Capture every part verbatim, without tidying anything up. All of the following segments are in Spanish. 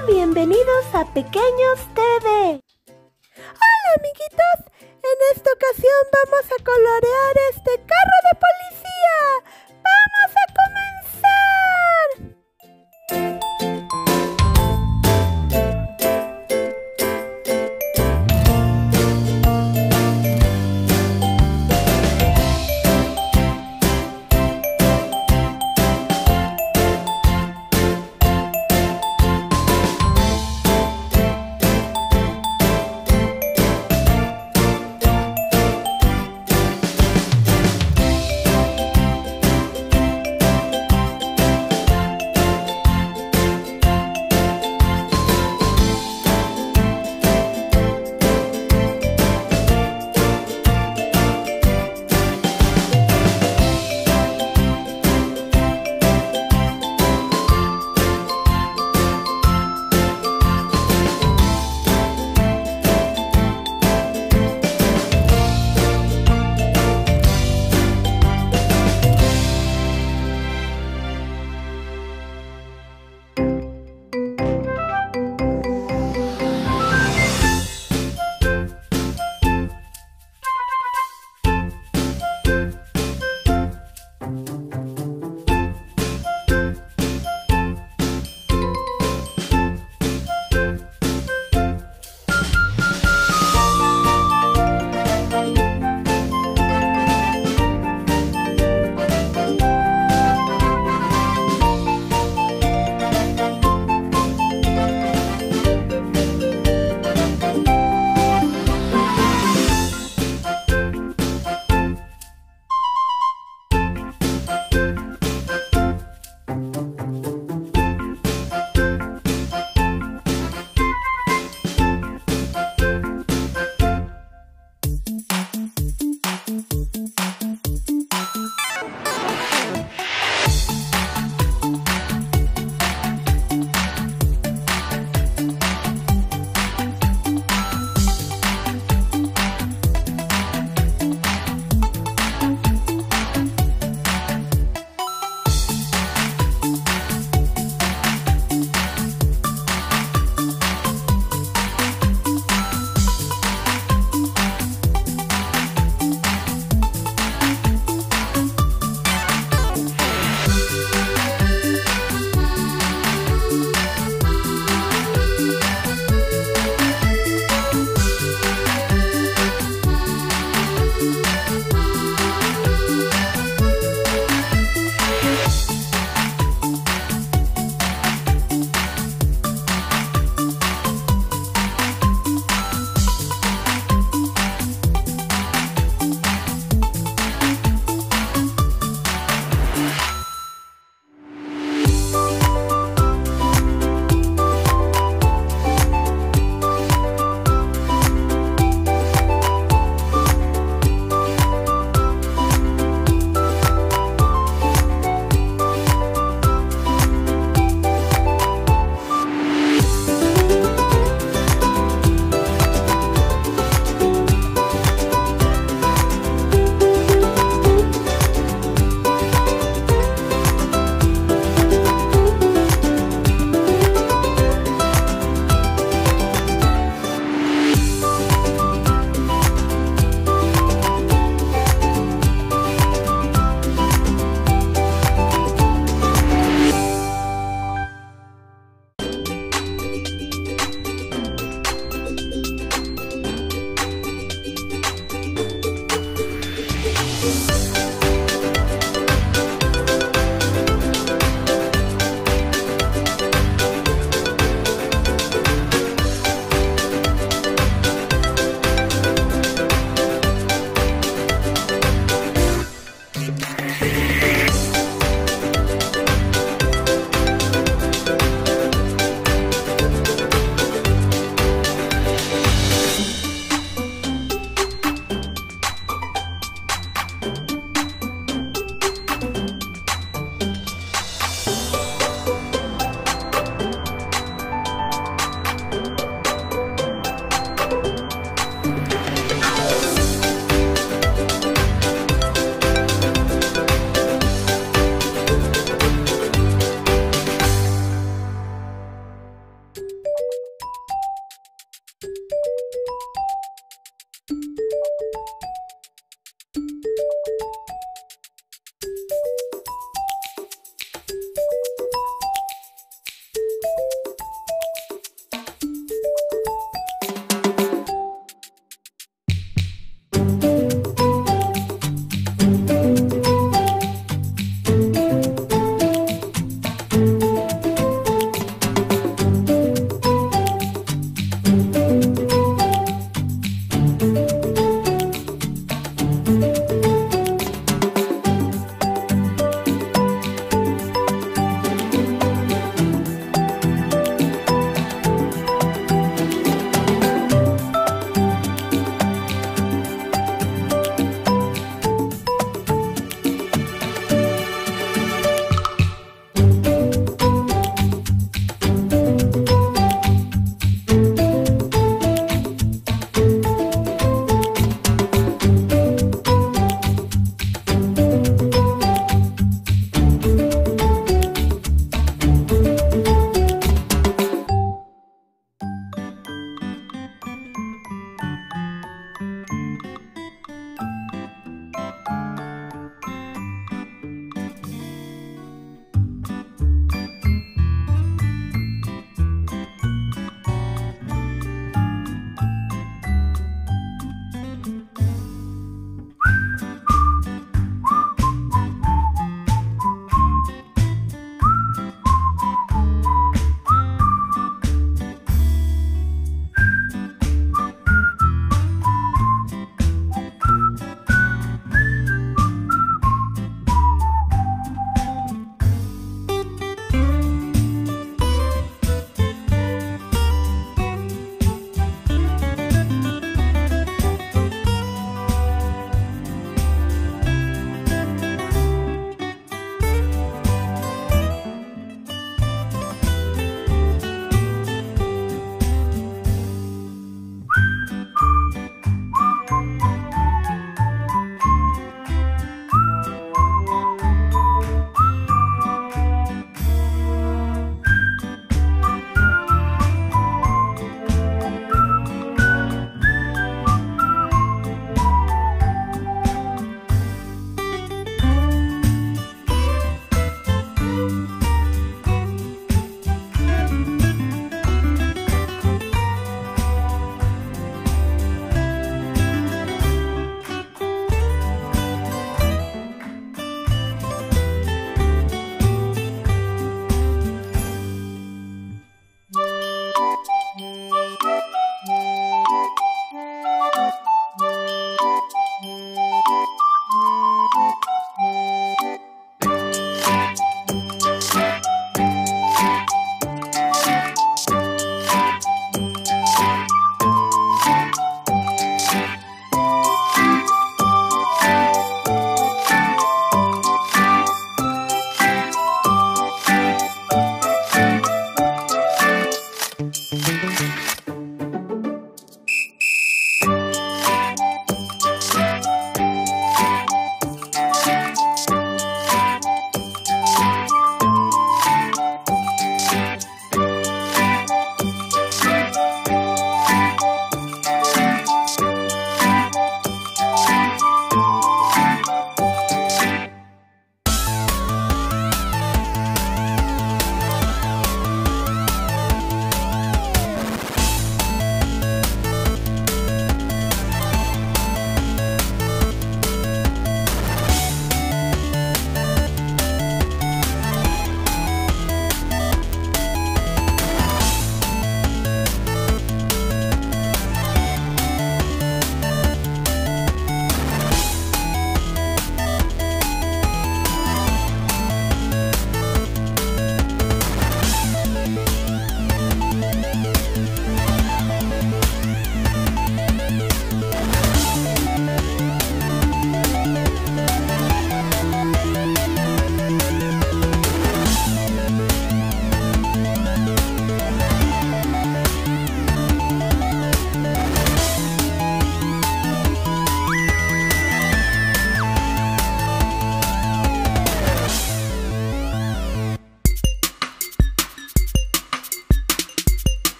Sean bienvenidos a Pequeños T V. Hola amiguitos, en esta ocasión vamos a colorear este carro de policía. ¡Vamos a comenzar!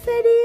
feliz.